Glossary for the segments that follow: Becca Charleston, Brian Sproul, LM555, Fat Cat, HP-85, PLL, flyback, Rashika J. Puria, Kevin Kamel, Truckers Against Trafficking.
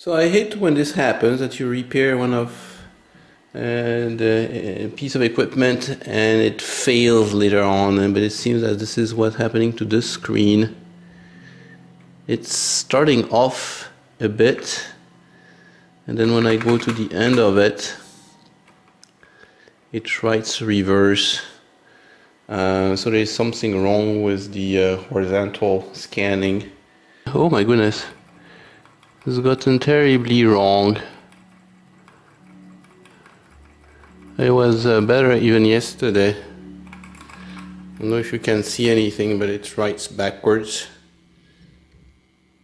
So I hate when this happens, that you repair one of the piece of equipment and it fails later on, but it seems that this is what's happening to this screen. It's starting off a bit, and then when I go to the end of it, it tries to reverse. So there is something wrong with the horizontal scanning. Oh my goodness, this has gotten terribly wrong. It was better even yesterday. I don't know if you can see anything, but it writes backwards,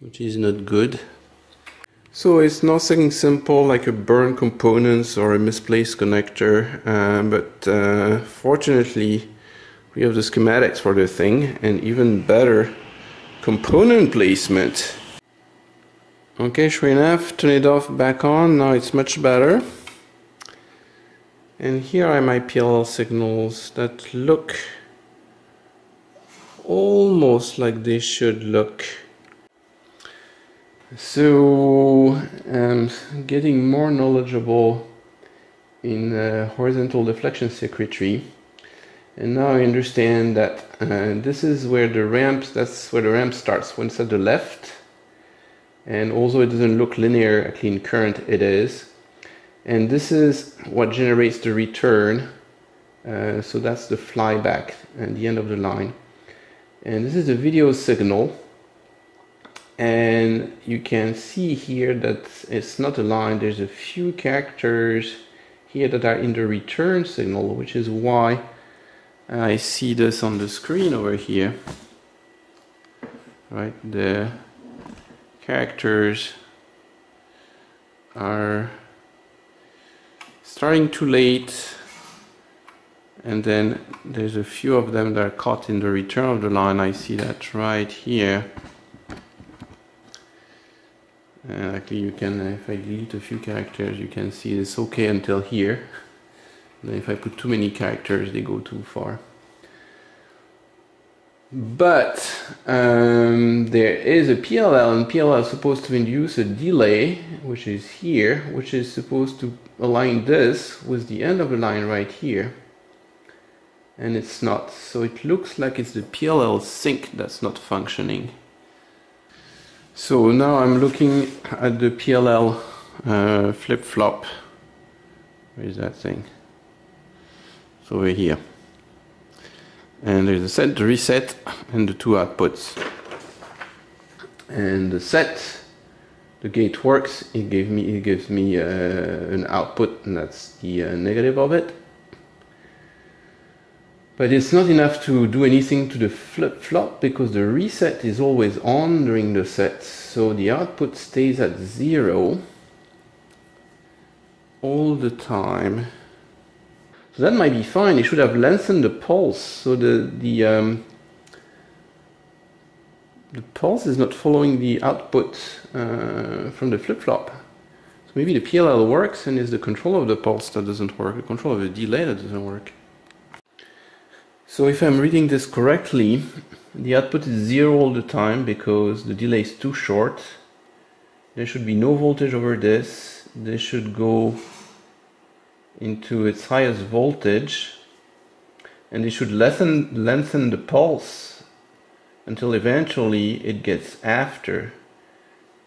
which is not good. So it's nothing simple like a burned components or a misplaced connector, but fortunately we have the schematics for the thing and even better component placement. Okay, sure enough, turn it off, back on, now it's much better. And here are my PLL signals that look almost like they should look. So I'm getting more knowledgeable in horizontal deflection circuitry, and now I understand that this is where the ramp, that's where the ramp starts, when it's at the left, and also it doesn't look linear, a clean current it is, and this is what generates the return, so that's the flyback at the end of the line, and this is the video signal. And you can see here that it's not a line, there's a few characters here that are in the return signal, which is why I see this on the screen over here, right? The characters are starting too late, and then there's a few of them that are caught in the return of the line. I see that right here. Actually, you can, if I delete a few characters, you can see it's okay until here. And if I put too many characters, they go too far. But there is a PLL, and PLL is supposed to induce a delay, which is here, which is supposed to align this with the end of the line right here. And it's not. So it looks like it's the PLL sync that's not functioning. So now I'm looking at the PLL flip-flop. Where is that thing? It's over here. And there's a set, the reset, and the two outputs. And the set, the gate works. It gives me an output, and that's the negative of it. But it's not enough to do anything to the flip-flop because the reset is always on during the set, so the output stays at 0 all the time. So that might be fine. It should have lengthened the pulse, so the pulse is not following the output from the flip-flop. So maybe the PLL works and it's the control of the pulse that doesn't work, the control of the delay that doesn't work. So if I'm reading this correctly, the output is 0 all the time because the delay is too short. There should be no voltage over this. This should go into its highest voltage, and it should lengthen the pulse until eventually it gets after.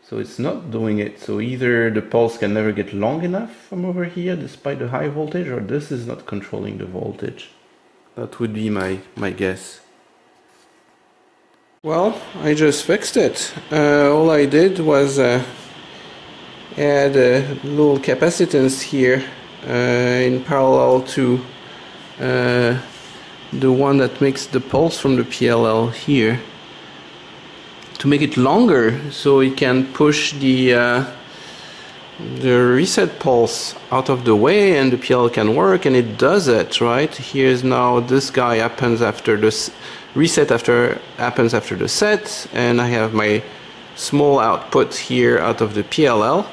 So it's not doing it. So either the pulse can never get long enough from over here despite the high voltage, or this is not controlling the voltage. That would be my guess. Well, I just fixed it. All I did was add a little capacitance here in parallel to the one that makes the pulse from the PLL here, to make it longer so it can push the reset pulse out of the way, and the PLL can work, and it does it, right? Here's now this guy happens after this reset, happens after the set, and I have my small output here out of the PLL.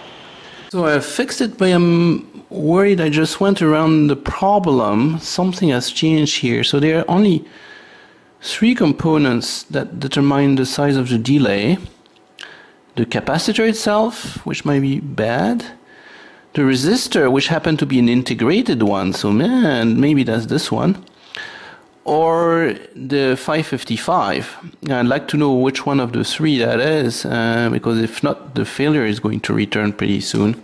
So I fixed it, but I'm worried I just went around the problem. Something has changed here. So there are only 3 components that determine the size of the delay. the capacitor itself, which might be bad, the resistor, which happened to be an integrated one, so man, maybe that's this one, or the 555. I'd like to know which one of the three that is, because if not, the failure is going to return pretty soon.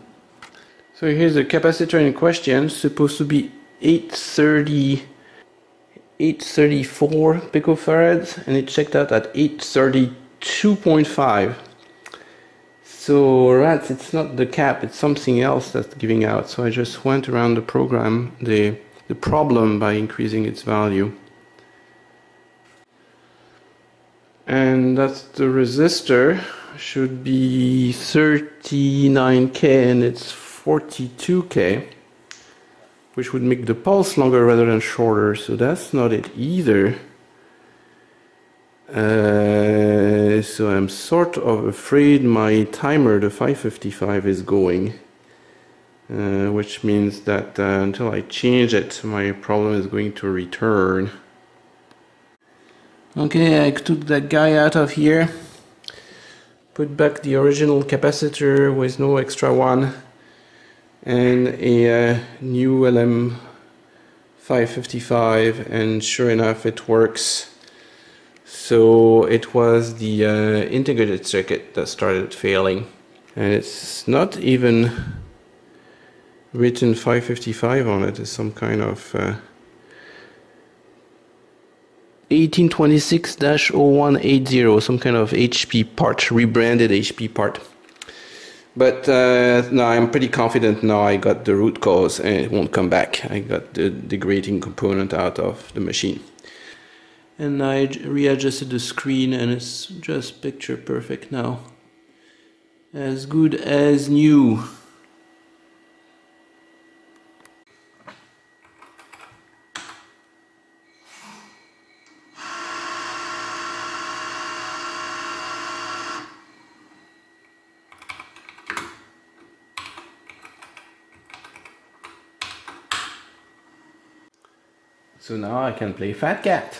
So here's the capacitor in question, supposed to be 834 picofarads, and it checked out at 832.5. So rats, it's not the cap, it's something else that's giving out. So I just went around the program, the problem, by increasing its value. And that's the resistor, should be 39k and it's 42k, which would make the pulse longer rather than shorter, so that's not it either. So I'm sort of afraid my timer, the 555, is going, which means that until I change it, my problem is going to return. Okay, I took that guy out of here, put back the original capacitor with no extra one, and a new LM555, and sure enough it works. So it was the integrated circuit that started failing, and it's not even written 555 on it. It's some kind of 1826-0180, some kind of HP part, rebranded HP part. But no, I'm pretty confident now I got the root cause and it won't come back. I got the degrading component out of the machine. And I readjusted the screen and it's just picture perfect now. As good as new. So now I can play Fat Cat.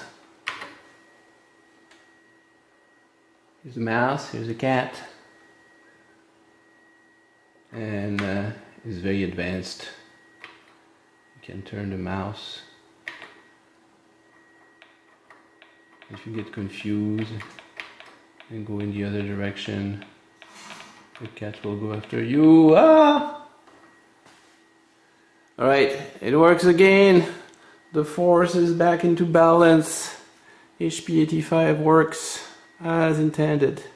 Here's a mouse, here's a cat. And it's very advanced. You can turn the mouse. If you get confused and go in the other direction, the cat will go after you. Ah! Alright, it works again. The force is back into balance. HP85 works as intended.